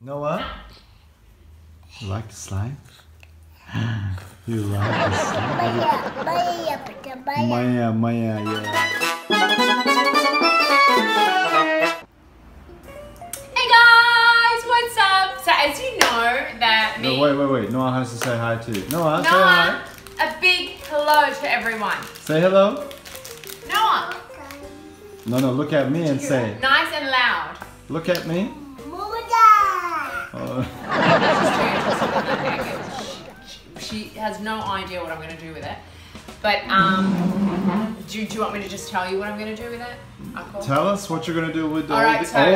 Noah? You like the slime? You like the slime? Maya, yeah. Hey guys, what's up? So as you know that me... No, wait. Noah has to say hi too. Noah, say hi. A big hello to everyone. Say hello. Noah. No, look at me and say. Nice and loud. Look at me. She has no idea what I'm going to do with it. But do you want me to just tell you what I'm going to do with it? Tell us what you're going to do with all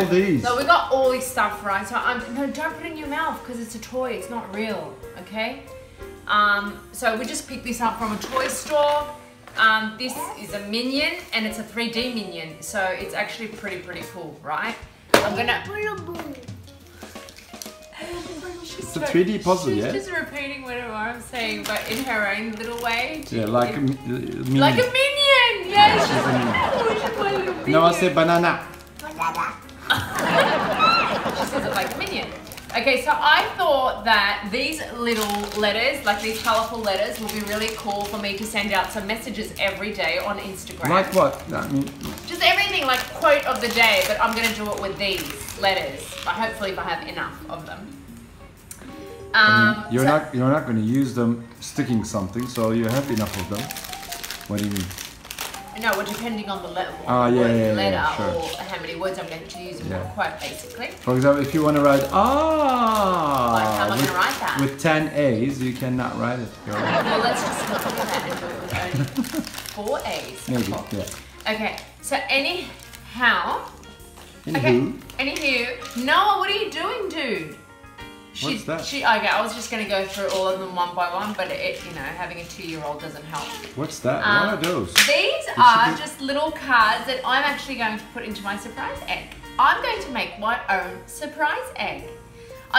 these. So we got all this stuff, right? So don't put it in your mouth because it's a toy. It's not real, okay? So we just picked this up from a toy store. This is a minion and it's a 3D minion. So it's actually pretty cool, right? I'm going to... It's a 3D puzzle, yeah? She's just repeating whatever I'm saying, but in her own little way. Yeah, like a minion. Like a minion! Yeah, she's like, oh, she's like a minion. No, I said banana. Banana. She says it like a minion. Okay, so I thought that these little letters, like these colourful letters, would be really cool for me to send out some messages every day on Instagram. Like what? No, I mean, just everything, like quote of the day, but I'm going to do it with these letters. But hopefully if I have enough of them. I mean, you're not going to use them sticking something, so you have enough of them. What do you mean? No, well, depending on the letter, or how many words I'm going to use in one quote, basically. For example, if you want to write how am I going to write that? With 10 A's, you cannot write it. Well, let's just look at that and do it with only 4 A's. Maybe, yeah. Okay, so anyhow. Anywho. Noah, what are you doing, dude? What's that? Okay, I was just going to go through all of them one by one, but having a 2-year-old doesn't help. What's that? What are those? These are just little cards that I'm actually going to put into my surprise egg. I'm going to make my own surprise egg.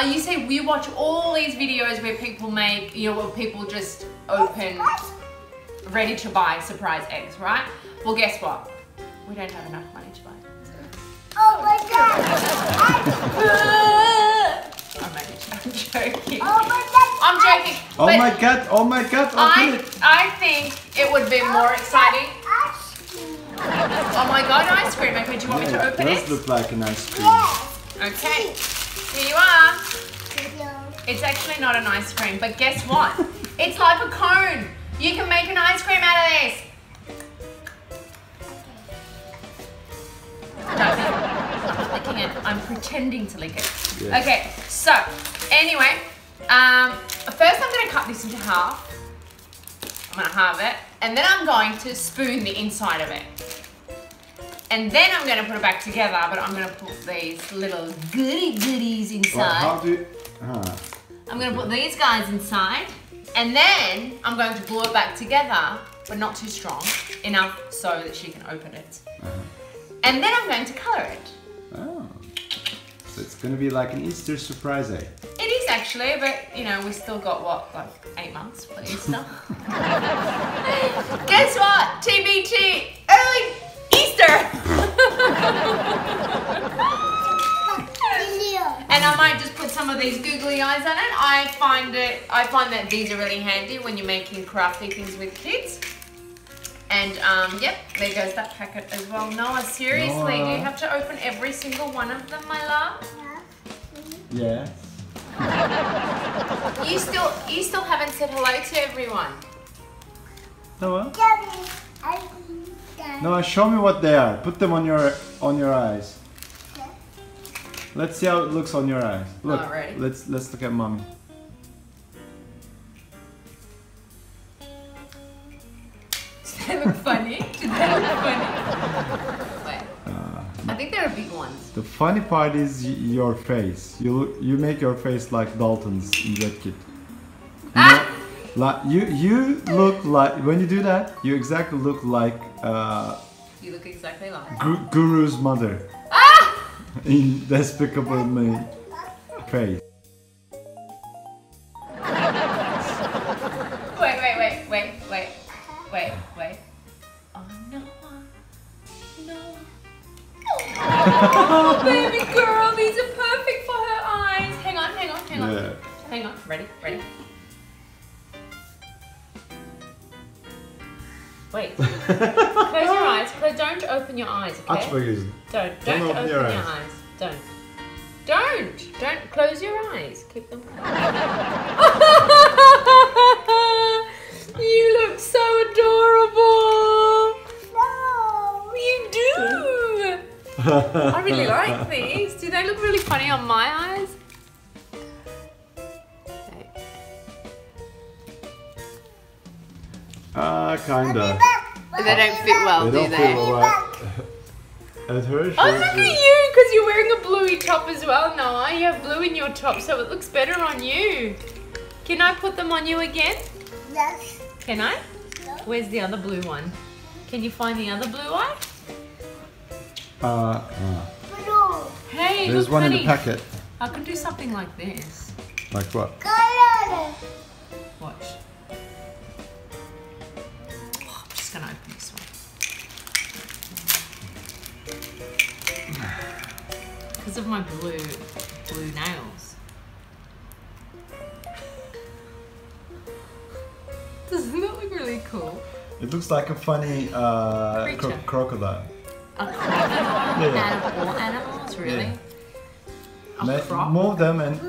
You see, we watch all these videos where people make, where people just open ready-to-buy surprise eggs, right? Well, guess what? We don't have enough money to buy. Oh my God! I'm joking. Oh my God! I'm joking. Oh my God! I think it would be more exciting. Oh my God! Ice cream. Okay, do you want me to open it? It does look like an ice cream. Yeah. Okay. Here you are. It's actually not an ice cream, but guess what? It's like a cone. You can make an ice cream out of this. I'm pretending to lick it. Yes. Okay, so anyway, first I'm going to cut this into half. I'm going to halve it, and then I'm going to spoon the inside of it. And then I'm going to put it back together, but I'm going to put these little goodies inside. Well, I'm going to put these guys inside, and then I'm going to glue it back together, but not too strong, enough so that she can open it. And then I'm going to colour it. Oh, so it's going to be like an Easter surprise egg. It is actually, but we still got what, like 8 months for Easter? Guess what? TBT, early Easter! And I might just put some of these googly eyes on it. I find that these are really handy when you're making crafty things with kids. And yep, there goes that packet as well. Noah, seriously, do you have to open every single one of them, my love? Yeah. Yeah. You still haven't said hello to everyone. Noah? Noah, show me what they are. Put them on your eyes. Let's see how it looks on your eyes. Look. Alrighty. Let's look at mommy. They look funny. Did they look funny? Wait. I think they're big ones. The funny part is your face. You make your face like Dalton's in that kid. You look like, when you do that, you exactly look like. You look exactly like Guru's mother. In Despicable Me face. Wait. Oh, no. Oh, baby girl, these are perfect for her eyes. Hang on. Yeah. Hang on. Ready? Ready? Wait. Close your eyes. Don't open your eyes, okay? Açmayız. Don't open your eyes. Don't close your eyes. Keep them closed. You look so adorable. No. You do. I really like these. Do they look really funny on my eyes? Okay. Kinda. They don't fit well, do they? Well, right. And her oh, look at you, because you're wearing a Bluey top as well, Noah. You have blue in your top, so it looks better on you. Can I put them on you again? Yes. Can I? No. Where's the other blue one? Can you find the other blue one? No. Hey, there's one in the packet. I can do something like this. Like what? Color. Watch. I'm gonna open this one because of my blue nails. Doesn't that look really cool? It looks like a funny crocodile. A crocodile? Yeah. Or animals, really? Yeah. Move them and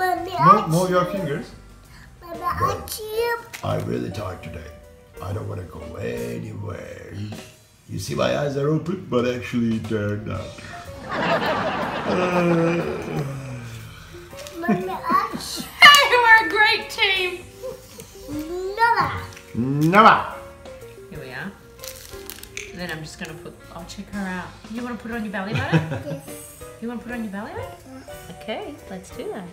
move your fingers. I'm really tired today. I don't want to go anywhere. You see my eyes are open, but actually they're not. Hey, we're a great team! Noah! Noah! Here we are. And then I'm just going to put... I'll check her out. You want to put it on your belly button? Yes. You want to put it on your belly button? Okay, let's do that.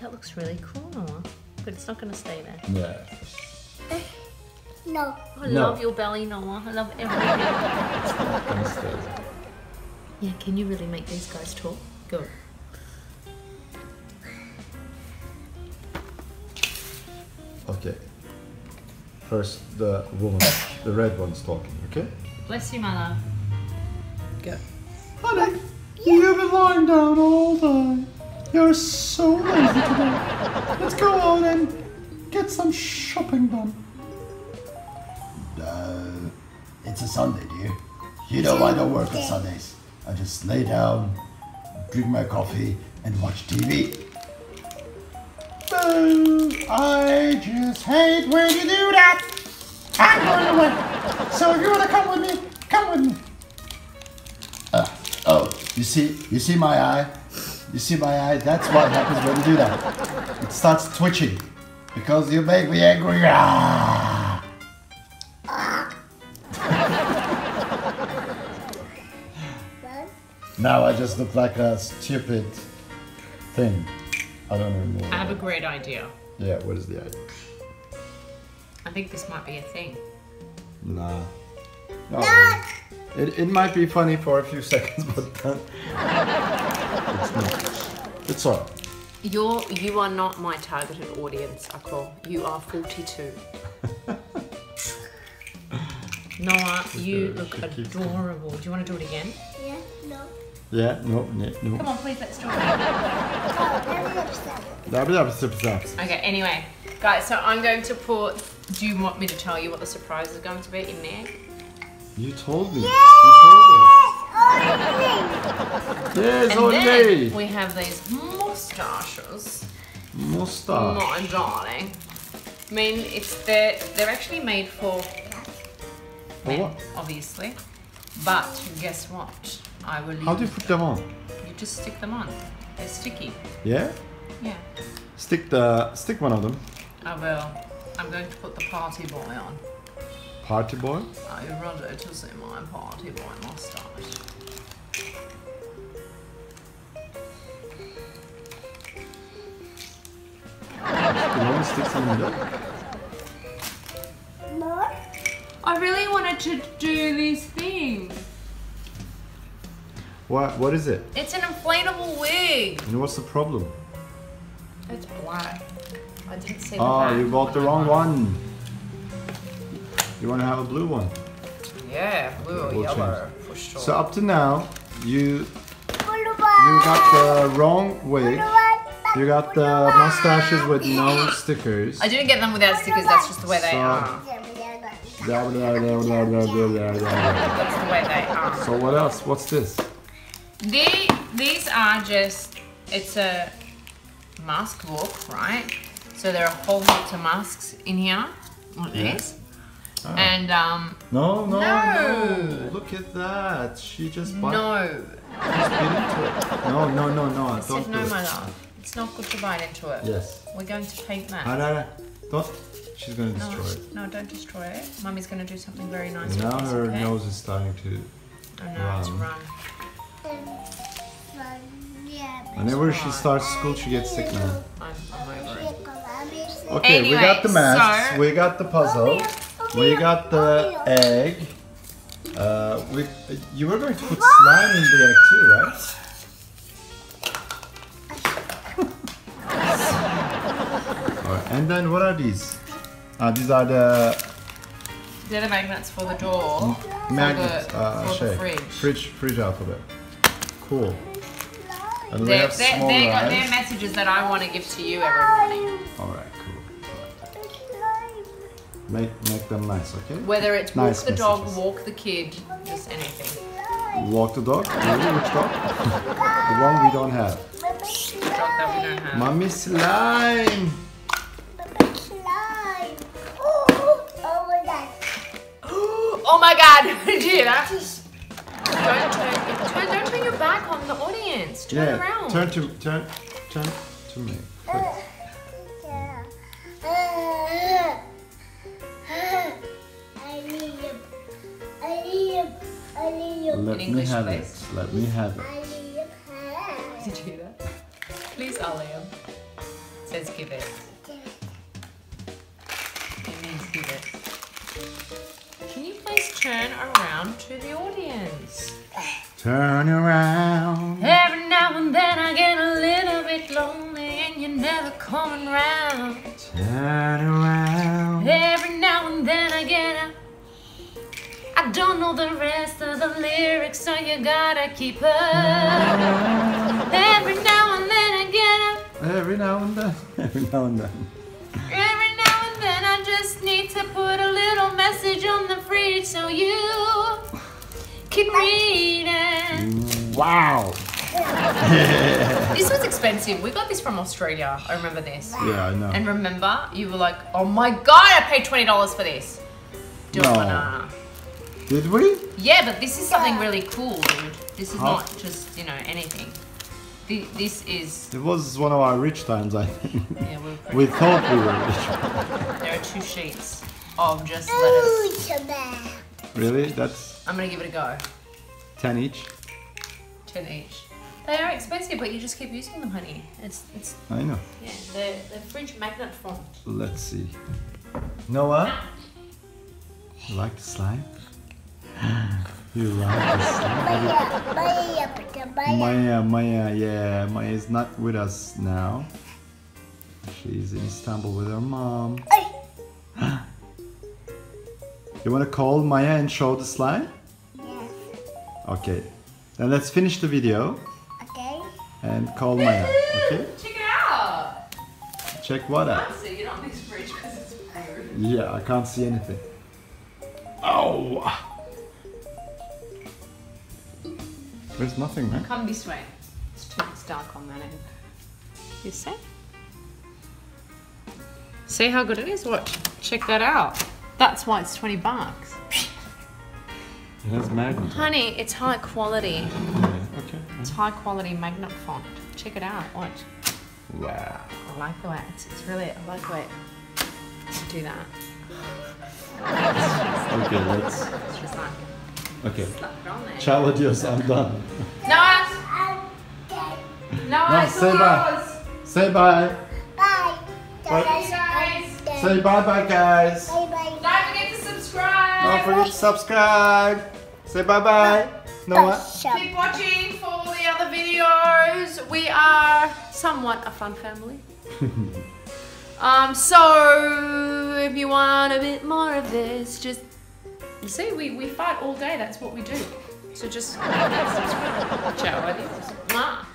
That looks really cool, Noah. But it's not going to stay there. Yeah. No. I love your belly, Noah. I love everything. Yeah, can you really make these guys talk? Good. Okay. First, the woman, the red one's talking, okay? Bless you, my love. Go. Honey, you've been lying down all day. You're so lazy today. Let's go on and get some shopping done. It's a Sunday, dear. You know I don't work on Sundays. I just lay down, drink my coffee, and watch TV. I just hate when you do that. I'm going away. So if you want to come with me, come with me. Oh, you see my eye? You see my eye? That's what happens when you do that. It starts twitching because you make me angry. Ah! Now I just look like a stupid thing. I don't even know. I have a great idea. Yeah, what is the idea? I think this might be a thing. Nah. No. It might be funny for a few seconds, but then it's not. It's all right. You are not my targeted audience, Akol. You are 42. Noah, you look adorable. Do you want to do it again? Yeah, no. Yeah, no. Come on, please, let's do it. Okay, anyway, guys, so I'm going to put... Do you want me to tell you what the surprise is going to be in there? You told me. Yes! Yes, and then we have these moustaches. Moustache. My darling. I mean, they're actually made for... Men, what? Obviously, but guess what? I will. How do you put them on? You just stick them on. They're sticky. Yeah. Yeah. Stick one of them. I will. I'm going to put the party boy on. Party boy? I rather to see my party boy mustache. You want to stick something there? I really wanted to do this thing. What is it? It's an inflatable wig. And what's the problem? It's black. I didn't see the black. Oh, you bought the wrong one. You want to have a blue one? Yeah, blue or yellow for sure. So up to now, you got the wrong wig. You got the mustaches with no stickers. I didn't get them without stickers, that's just the way they are. That's the way they are. So what else? What's this? These are just, it's a mask book, right? So there are whole lots of masks in here, like this. Oh. And no, look at that. She just bought No, don't I said no, my love. It's not good to bite into it. Yes. We're going to paint that. No. Don't. She's going to destroy it. No, don't destroy it. Mummy's going to do something very nice. Now her nose is starting to run. Whenever she starts school, she gets sick now. I'm over it. Okay, anyway, we got the masks. So we got the puzzle. We got the egg. You were going to put slime in the egg too, right? And then what are these? These are the... They're the magnets for the door. Magnets, for the fridge alphabet. Cool. And they got their messages that I want to give to you every morning. Alright, cool. Make them nice, okay? Whether it's walk the dog, walk the kid, just anything. Walk the dog? Really? Which dog? The one we don't have. The dog that we don't have. Mommy slime! Oh my God! Did you hear that? Don't turn your back on the audience. Turn around. Turn to me. Quick. I need you. Let me have it. Did you hear that? Please, Aliam. Says give it. It means give it. Can you please turn around to the audience? Turn around. Every now and then I get a little bit lonely and you're never coming round. Turn around. Every now and then I get a... I don't know the rest of the lyrics, so you gotta keep up. Every now and then I get a... Every now and then. I just need to put a little message on the fridge so you can read it. Wow. This was expensive. We got this from Australia. I remember this. Yeah, I know. And remember, you were like, oh my God, I paid $20 for this. No. Did we? Yeah, but this is something really cool, dude. This is not just, you know, anything. This is... It was one of our rich times, I think. Yeah, we thought we were rich. There are 2 sheets of just lettuce. Really? That's... I'm going to give it a go. 10 each? 10 each. They are expensive, but you just keep using them, honey. It's. I know. Yeah, they're fridge magnet form. Let's see. Noah? You like the slime? You like this? Maya is not with us now. She's in Istanbul with her mom. You want to call Maya and show the slime? Yes. Okay. Then let's finish the video. Okay. And call Maya. Okay. Check it out. Check what out. You're not in this fridge because it's weird. Yeah, I can't see anything. Oh. There's nothing, man. Come this way. It's dark on that end. You see? See how good it is? Watch. Check that out. That's why it's 20 bucks. It has magnets. Honey, it's high quality. Yeah, okay. It's high quality magnet font. Check it out. Watch. Wow. I like the way it's really, I like the way to do that. Okay, let's. It's just like. Okay. Challenge yours, I'm done. Noah, say bye. Say bye. Bye. Bye, guys. Say bye-bye, guys. Bye-bye. Don't forget to subscribe. Don't forget to subscribe. Say bye-bye. Noah. Keep watching for all the other videos. We are somewhat a fun family. So if you want a bit more of this, just... You see, we fight all day, that's what we do. So just subscribe. Ciao, adios.